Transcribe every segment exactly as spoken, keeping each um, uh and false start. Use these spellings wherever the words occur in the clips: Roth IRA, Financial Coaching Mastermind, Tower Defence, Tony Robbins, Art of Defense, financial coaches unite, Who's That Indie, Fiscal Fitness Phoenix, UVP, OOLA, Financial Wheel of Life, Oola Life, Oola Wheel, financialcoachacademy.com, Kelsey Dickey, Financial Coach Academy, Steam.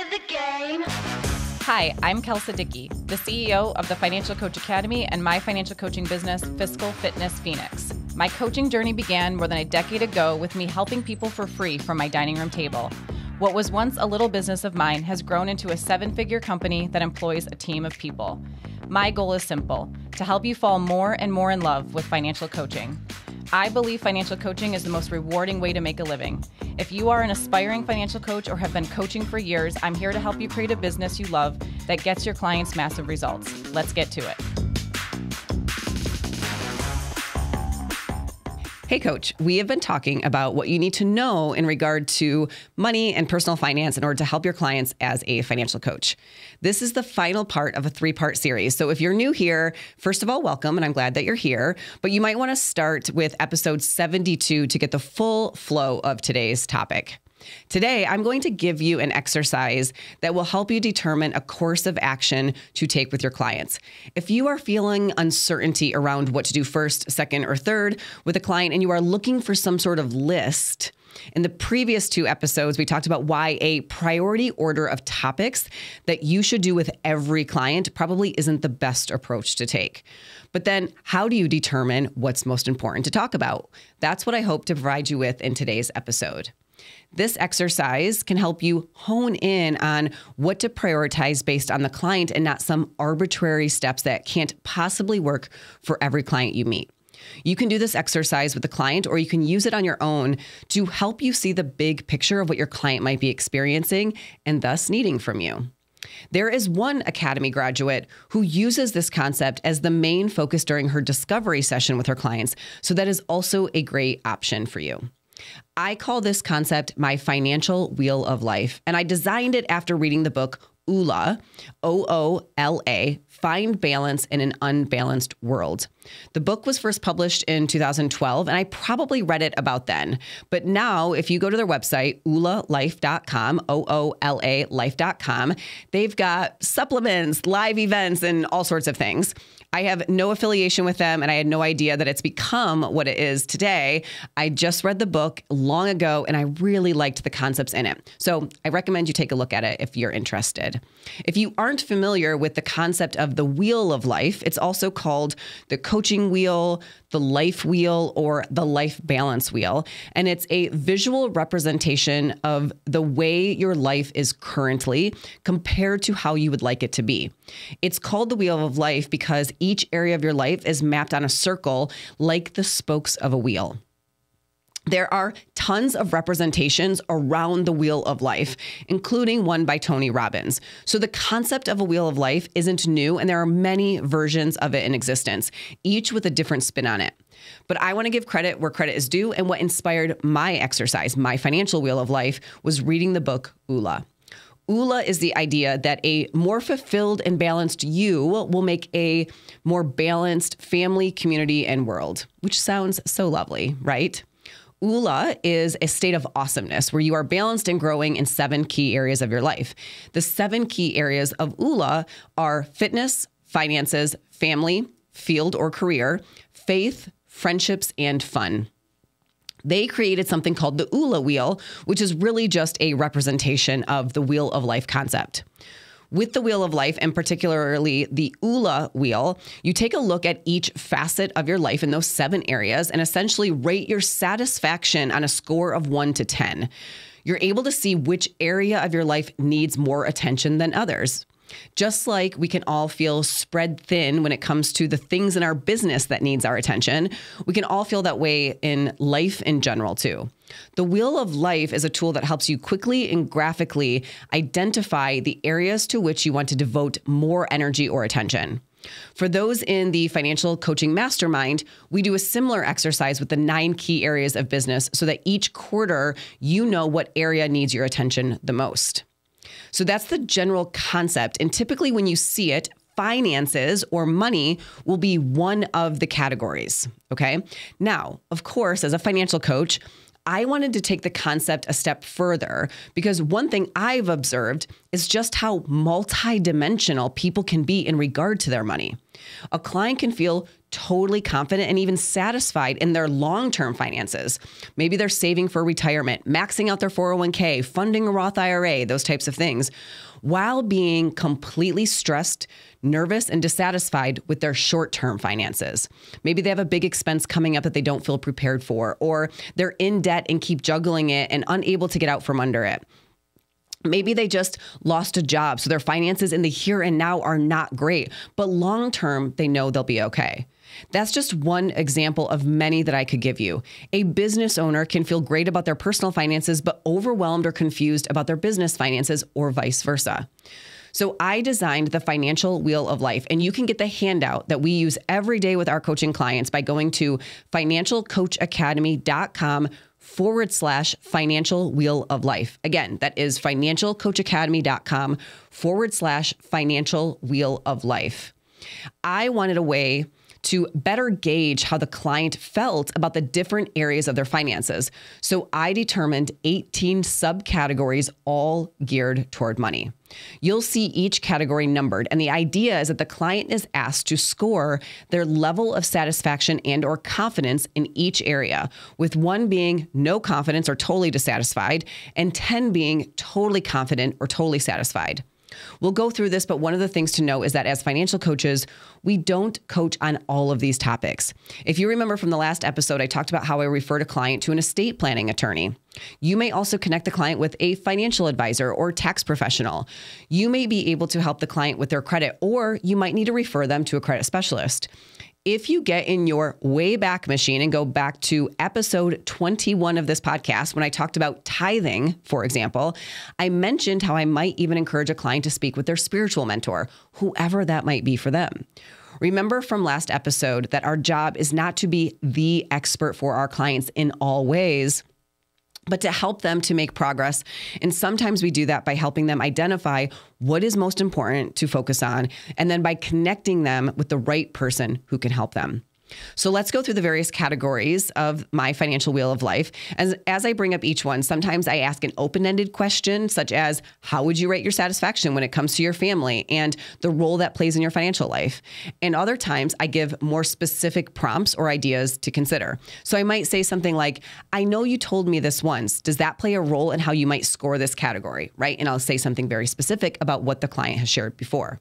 of the game. Hi, I'm Kelsey Dickey, the C E O of the Financial Coach Academy and my financial coaching business, Fiscal Fitness Phoenix. My coaching journey began more than a decade ago with me helping people for free from my dining room table. What was once a little business of mine has grown into a seven-figure company that employs a team of people. My goal is simple, to help you fall more and more in love with financial coaching. I believe financial coaching is the most rewarding way to make a living. If you are an aspiring financial coach or have been coaching for years, I'm here to help you create a business you love that gets your clients massive results. Let's get to it. Hey coach, we have been talking about what you need to know in regard to money and personal finance in order to help your clients as a financial coach. This is the final part of a three-part series. So if you're new here, first of all, welcome, and I'm glad that you're here, but you might want to start with episode seventy-two to get the full flow of today's topic. Today, I'm going to give you an exercise that will help you determine a course of action to take with your clients. If you are feeling uncertainty around what to do first, second, or third with a client, and you are looking for some sort of list, in the previous two episodes, we talked about why a priority order of topics that you should do with every client probably isn't the best approach to take. But then how do you determine what's most important to talk about? That's what I hope to provide you with in today's episode. This exercise can help you hone in on what to prioritize based on the client and not some arbitrary steps that can't possibly work for every client you meet. You can do this exercise with a client, or you can use it on your own to help you see the big picture of what your client might be experiencing and thus needing from you. There is one Academy graduate who uses this concept as the main focus during her discovery session with her clients, so that is also a great option for you. I call this concept my financial wheel of life, and I designed it after reading the book OOLA, O O L A, Find Balance in an Unbalanced World. The book was first published in two thousand twelve, and I probably read it about then. But now, if you go to their website, oola life dot com, O O L A life dot com, they've got supplements, live events, and all sorts of things. I have no affiliation with them, and I had no idea that it's become what it is today. I just read the book long ago, and I really liked the concepts in it. So I recommend you take a look at it if you're interested. If you aren't familiar with the concept of the wheel of life, it's also called the coaching wheel, the life wheel, or the life balance wheel. And it's a visual representation of the way your life is currently compared to how you would like it to be. It's called the wheel of life because each area of your life is mapped on a circle like the spokes of a wheel. There are tons of representations around the wheel of life, including one by Tony Robbins. So the concept of a wheel of life isn't new, and there are many versions of it in existence, each with a different spin on it. But I want to give credit where credit is due, and what inspired my exercise, my financial wheel of life, was reading the book OOLA. OOLA is the idea that a more fulfilled and balanced you will make a more balanced family, community, and world, which sounds so lovely, right? OOLA is a state of awesomeness where you are balanced and growing in seven key areas of your life. The seven key areas of OOLA are fitness, finances, family, field or career, faith, friendships, and fun. They created something called the OOLA Wheel, which is really just a representation of the Wheel of Life concept. With the Wheel of Life, and particularly the OOLA Wheel, you take a look at each facet of your life in those seven areas and essentially rate your satisfaction on a score of one to ten. You're able to see which area of your life needs more attention than others. Just like we can all feel spread thin when it comes to the things in our business that needs our attention, we can all feel that way in life in general too. The Wheel of Life is a tool that helps you quickly and graphically identify the areas to which you want to devote more energy or attention. For those in the Financial Coaching Mastermind, we do a similar exercise with the nine key areas of business so that each quarter you know what area needs your attention the most. So that's the general concept. And typically when you see it, finances or money will be one of the categories. Okay. Now, of course, as a financial coach, I wanted to take the concept a step further because one thing I've observed is just how multidimensional people can be in regard to their money. A client can feel totally confident and even satisfied in their long-term finances. Maybe they're saving for retirement, maxing out their four oh one K, funding a Roth I R A, those types of things, while being completely stressed, nervous, and dissatisfied with their short-term finances. Maybe they have a big expense coming up that they don't feel prepared for, or they're in debt and keep juggling it and unable to get out from under it. Maybe they just lost a job, so their finances in the here and now are not great, but long-term, they know they'll be okay. That's just one example of many that I could give you. A business owner can feel great about their personal finances, but overwhelmed or confused about their business finances, or vice versa. So I designed the Financial Wheel of Life, and you can get the handout that we use every day with our coaching clients by going to financial coach academy dot com forward slash financial wheel of life. Again, that is financial coach academy dot com forward slash financial wheel of life. I wanted a way to better gauge how the client felt about the different areas of their finances. So I determined eighteen subcategories, all geared toward money. You'll see each category numbered, and the idea is that the client is asked to score their level of satisfaction and or confidence in each area, with one being no confidence or totally dissatisfied, and ten being totally confident or totally satisfied. We'll go through this, but one of the things to know is that as financial coaches, we don't coach on all of these topics. If you remember from the last episode, I talked about how I referred a client to an estate planning attorney. You may also connect the client with a financial advisor or tax professional. You may be able to help the client with their credit, or you might need to refer them to a credit specialist. If you get in your way back machine and go back to episode twenty-one of this podcast, when I talked about tithing, for example, I mentioned how I might even encourage a client to speak with their spiritual mentor, whoever that might be for them. Remember from last episode that our job is not to be the expert for our clients in all ways, but to help them to make progress. And sometimes we do that by helping them identify what is most important to focus on, and then by connecting them with the right person who can help them. So let's go through the various categories of my financial wheel of life. As, as I bring up each one, sometimes I ask an open-ended question, such as, how would you rate your satisfaction when it comes to your family and the role that plays in your financial life? And other times I give more specific prompts or ideas to consider. So I might say something like, I know you told me this once. Does that play a role in how you might score this category, right? And I'll say something very specific about what the client has shared before.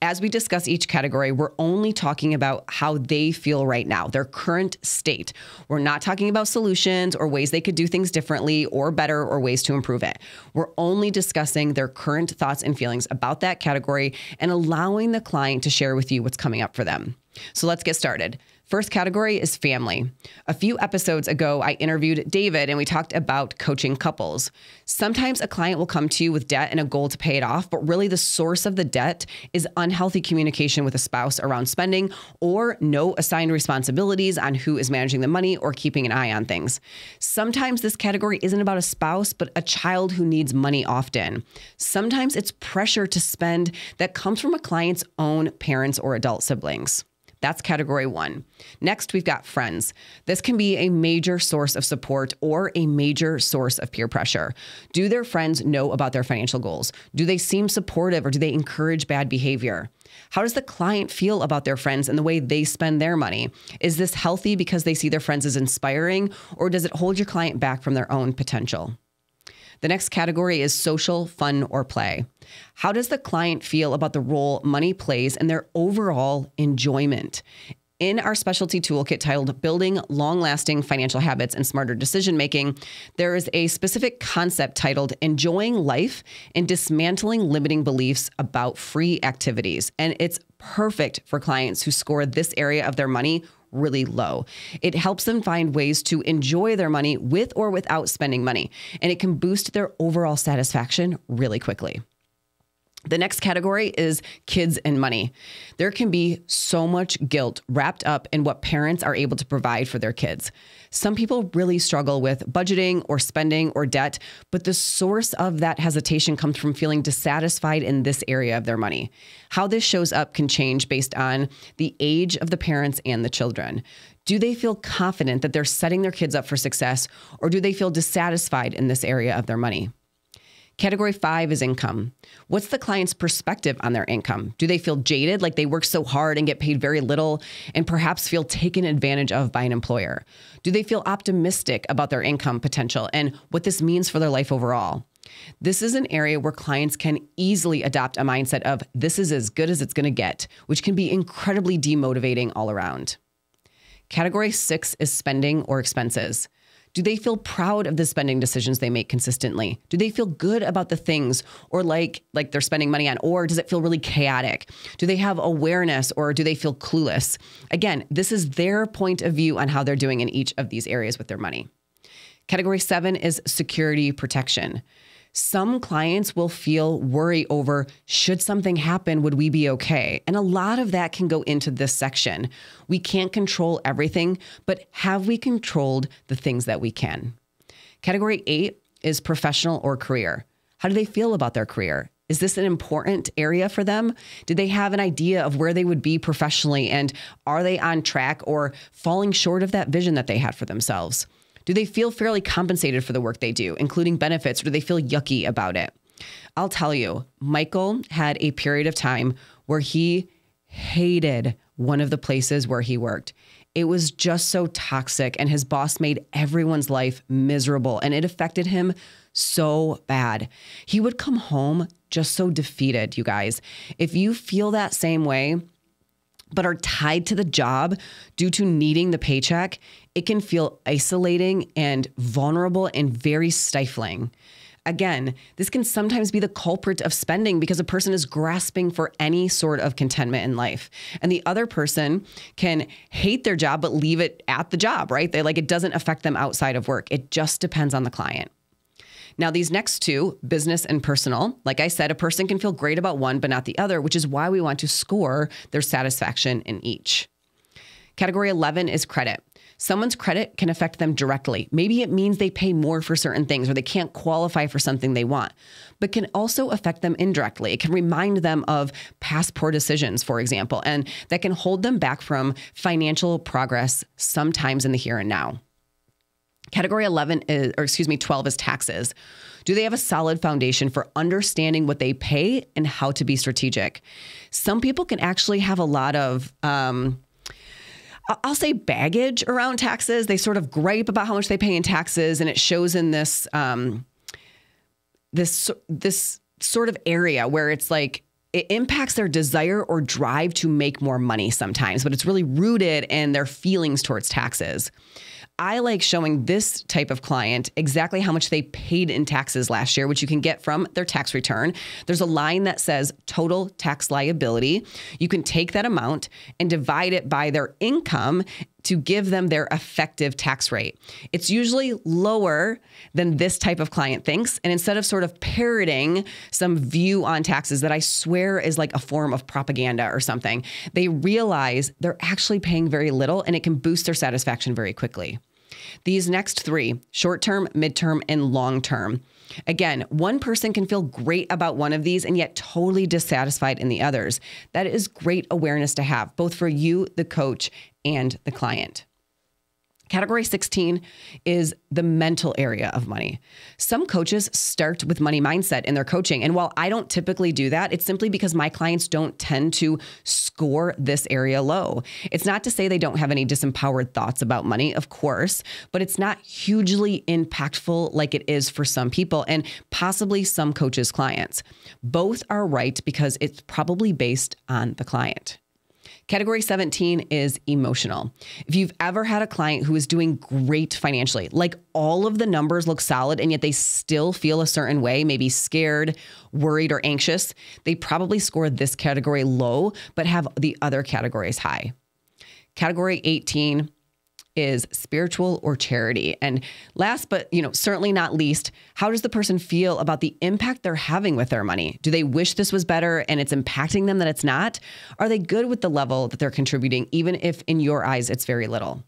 As we discuss each category, we're only talking about how they feel right now, their current state. We're not talking about solutions or ways they could do things differently or better or ways to improve it. We're only discussing their current thoughts and feelings about that category and allowing the client to share with you what's coming up for them. So let's get started. First category is family. A few episodes ago, I interviewed David and we talked about coaching couples. Sometimes a client will come to you with debt and a goal to pay it off, but really the source of the debt is unhealthy communication with a spouse around spending or no assigned responsibilities on who is managing the money or keeping an eye on things. Sometimes this category isn't about a spouse, but a child who needs money often. Sometimes it's pressure to spend that comes from a client's own parents or adult siblings. That's category one. Next, we've got friends. This can be a major source of support or a major source of peer pressure. Do their friends know about their financial goals? Do they seem supportive or do they encourage bad behavior? How does the client feel about their friends and the way they spend their money? Is this healthy because they see their friends as inspiring, or does it hold your client back from their own potential? The next category is social, fun, or play. How does the client feel about the role money plays in their overall enjoyment? In our specialty toolkit titled Building Long-Lasting Financial Habits and Smarter Decision-Making, there is a specific concept titled Enjoying Life and Dismantling Limiting Beliefs About Free Activities. And it's perfect for clients who score this area of their money really low. It helps them find ways to enjoy their money with or without spending money, and it can boost their overall satisfaction really quickly. The next category is kids and money. There can be so much guilt wrapped up in what parents are able to provide for their kids. Some people really struggle with budgeting or spending or debt, but the source of that hesitation comes from feeling dissatisfied in this area of their money. How this shows up can change based on the age of the parents and the children. Do they feel confident that they're setting their kids up for success, or do they feel dissatisfied in this area of their money? Category five is income. What's the client's perspective on their income? Do they feel jaded, like they work so hard and get paid very little and perhaps feel taken advantage of by an employer? Do they feel optimistic about their income potential and what this means for their life overall? This is an area where clients can easily adopt a mindset of this is as good as it's going to get, which can be incredibly demotivating all around. Category six is spending or expenses. Do they feel proud of the spending decisions they make consistently? Do they feel good about the things or like, like they're spending money on, or does it feel really chaotic? Do they have awareness or do they feel clueless? Again, this is their point of view on how they're doing in each of these areas with their money. Category seven is security protection. Some clients will feel worry over, should something happen, would we be okay? And a lot of that can go into this section. We can't control everything, but have we controlled the things that we can? Category eight is professional or career. How do they feel about their career? Is this an important area for them? Did they have an idea of where they would be professionally? And are they on track or falling short of that vision that they had for themselves? Do they feel fairly compensated for the work they do, including benefits, or do they feel yucky about it? I'll tell you, Michael had a period of time where he hated one of the places where he worked. It was just so toxic, and his boss made everyone's life miserable, and it affected him so bad. He would come home just so defeated, you guys. If you feel that same way, but are tied to the job due to needing the paycheck, it can feel isolating and vulnerable and very stifling. Again, this can sometimes be the culprit of spending because a person is grasping for any sort of contentment in life. And the other person can hate their job, but leave it at the job, right? They like, it doesn't affect them outside of work. It just depends on the client. Now, these next two, business and personal, like I said, a person can feel great about one, but not the other, which is why we want to score their satisfaction in each. Category eleven is credit. Someone's credit can affect them directly. Maybe it means they pay more for certain things or they can't qualify for something they want, but can also affect them indirectly. It can remind them of past poor decisions, for example, and that can hold them back from financial progress sometimes in the here and now. Category eleven is, or excuse me, twelve is taxes. Do they have a solid foundation for understanding what they pay and how to be strategic? Some people can actually have a lot of, um, I'll say baggage around taxes. They sort of gripe about how much they pay in taxes, and it shows in this, um, this, this sort of area where it's like, it impacts their desire or drive to make more money sometimes, but it's really rooted in their feelings towards taxes. I like showing this type of client exactly how much they paid in taxes last year, which you can get from their tax return. There's a line that says total tax liability. You can take that amount and divide it by their income to give them their effective tax rate. It's usually lower than this type of client thinks. And instead of sort of parroting some view on taxes that I swear is like a form of propaganda or something, they realize they're actually paying very little, and it can boost their satisfaction very quickly. These next three, short-term, midterm, and long-term. Again, one person can feel great about one of these and yet totally dissatisfied in the others. That is great awareness to have, both for you, the coach, and the client. Category sixteen is the mental area of money. Some coaches start with money mindset in their coaching. And while I don't typically do that, it's simply because my clients don't tend to score this area low. It's not to say they don't have any disempowered thoughts about money, of course, but it's not hugely impactful like it is for some people and possibly some coaches' clients. Both are right because it's probably based on the client. Category seventeen is emotional. If you've ever had a client who is doing great financially, like all of the numbers look solid and yet they still feel a certain way, maybe scared, worried, or anxious, they probably score this category low, but have the other categories high. Category eighteen is spiritual or charity. And last, but you know, certainly not least, how does the person feel about the impact they're having with their money? Do they wish this was better and it's impacting them that it's not? Are they good with the level that they're contributing, even if in your eyes, it's very little?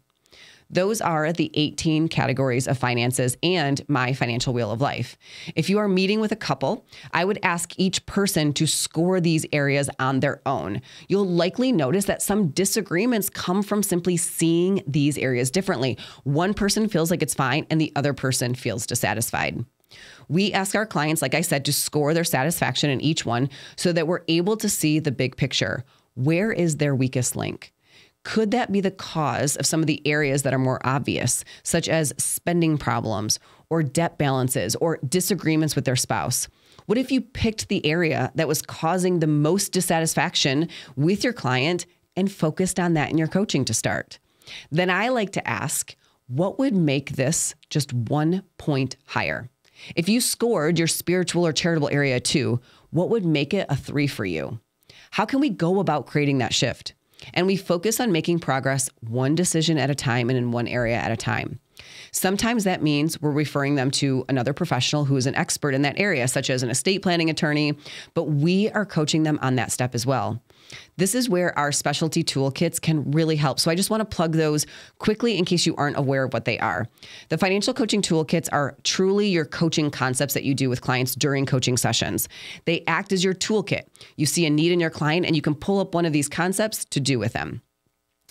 Those are the eighteen categories of finances and my financial wheel of life. If you are meeting with a couple, I would ask each person to score these areas on their own. You'll likely notice that some disagreements come from simply seeing these areas differently. One person feels like it's fine and the other person feels dissatisfied. We ask our clients, like I said, to score their satisfaction in each one so that we're able to see the big picture. Where is their weakest link? Could that be the cause of some of the areas that are more obvious, such as spending problems or debt balances or disagreements with their spouse? What if you picked the area that was causing the most dissatisfaction with your client and focused on that in your coaching to start? Then I like to ask, what would make this just one point higher? If you scored your spiritual or charitable area too, what would make it a three for you? How can we go about creating that shift? And we focus on making progress one decision at a time and in one area at a time. Sometimes that means we're referring them to another professional who is an expert in that area, such as an estate planning attorney, but we are coaching them on that step as well. This is where our specialty toolkits can really help. So I just want to plug those quickly in case you aren't aware of what they are. The financial coaching toolkits are truly your coaching concepts that you do with clients during coaching sessions. They act as your toolkit. You see a need in your client and you can pull up one of these concepts to do with them.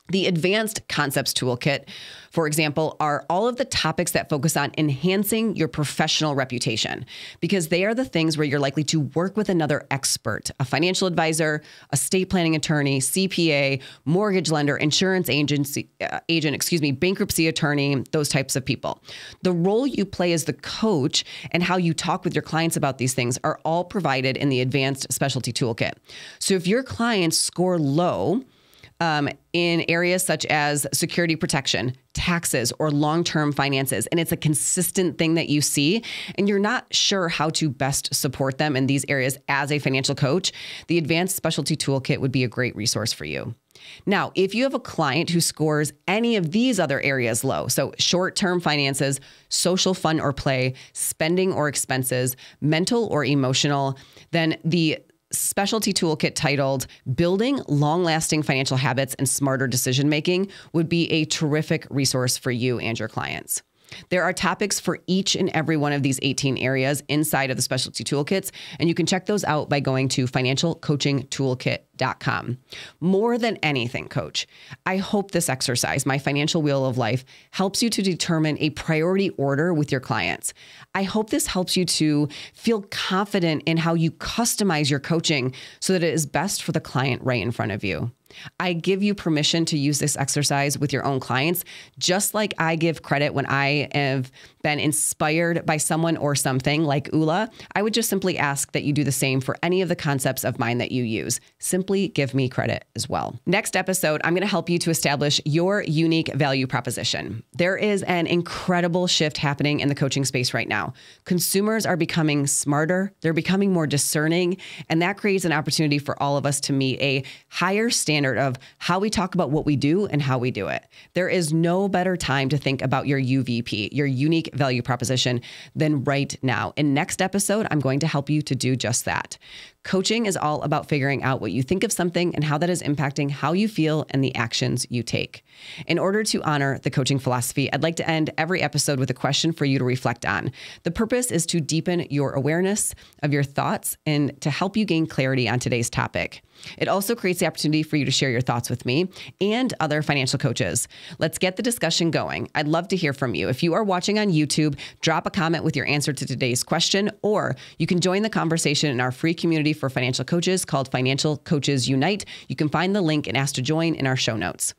The advanced concepts toolkit, for example, are all of the topics that focus on enhancing your professional reputation, because they are the things where you're likely to work with another expert, a financial advisor, estate planning attorney, C P A, mortgage lender, insurance agency, uh, agent, excuse me, bankruptcy attorney, those types of people. The role you play as the coach and how you talk with your clients about these things are all provided in the advanced specialty toolkit. So if your clients score low, Um, in areas such as security protection, taxes, or long-term finances. And it's a consistent thing that you see, and you're not sure how to best support them in these areas as a financial coach, the Advanced Specialty Toolkit would be a great resource for you. Now, if you have a client who scores any of these other areas low, so short-term finances, social fun or play, spending or expenses, mental or emotional, then the specialty toolkit titled Building Long-Lasting Financial Habits and Smarter Decision-Making would be a terrific resource for you and your clients. There are topics for each and every one of these eighteen areas inside of the specialty toolkits, and you can check those out by going to financial coaching toolkit dot com. More than anything, coach, I hope this exercise, my financial wheel of life, helps you to determine a priority order with your clients. I hope this helps you to feel confident in how you customize your coaching so that it is best for the client right in front of you. I give you permission to use this exercise with your own clients, just like I give credit when I have been inspired by someone or something like OOLA. I would just simply ask that you do the same for any of the concepts of mine that you use. Simply give me credit as well. Next episode, I'm going to help you to establish your unique value proposition. There is an incredible shift happening in the coaching space right now. Consumers are becoming smarter. They're becoming more discerning, and that creates an opportunity for all of us to meet a higher standard of how we talk about what we do and how we do it. There is no better time to think about your U V P, your unique value proposition, than right now. In next episode, I'm going to help you to do just that. Coaching is all about figuring out what you think of something and how that is impacting how you feel and the actions you take. In order to honor the coaching philosophy, I'd like to end every episode with a question for you to reflect on. The purpose is to deepen your awareness of your thoughts and to help you gain clarity on today's topic. It also creates the opportunity for you to share your thoughts with me and other financial coaches. Let's get the discussion going. I'd love to hear from you. If you are watching on YouTube, drop a comment with your answer to today's question, or you can join the conversation in our free community for financial coaches called Financial Coaches Unite. You can find the link and ask to join in our show notes.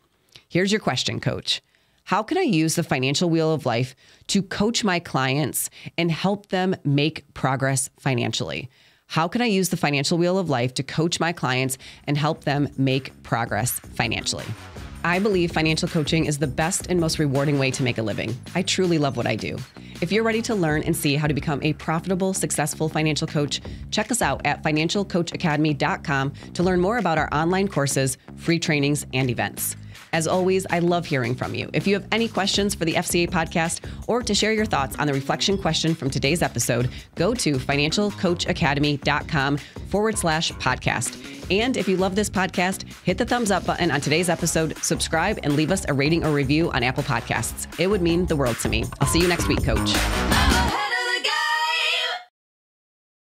Here's your question, coach. How can I use the financial wheel of life to coach my clients and help them make progress financially? How can I use the financial wheel of life to coach my clients and help them make progress financially? I believe financial coaching is the best and most rewarding way to make a living. I truly love what I do. If you're ready to learn and see how to become a profitable, successful financial coach, check us out at financial coach academy dot com to learn more about our online courses, free trainings, and events. As always, I love hearing from you. If you have any questions for the F C A podcast or to share your thoughts on the reflection question from today's episode, go to financial coach academy dot com forward slash podcast. And if you love this podcast, hit the thumbs up button on today's episode, subscribe, and leave us a rating or review on Apple Podcasts. It would mean the world to me. I'll see you next week, coach.